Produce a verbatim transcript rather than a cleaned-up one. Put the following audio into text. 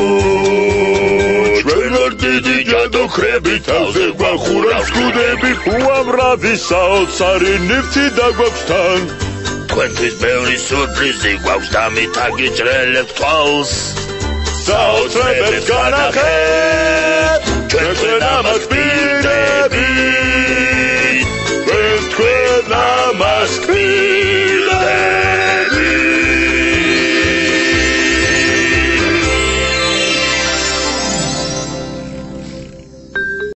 Saot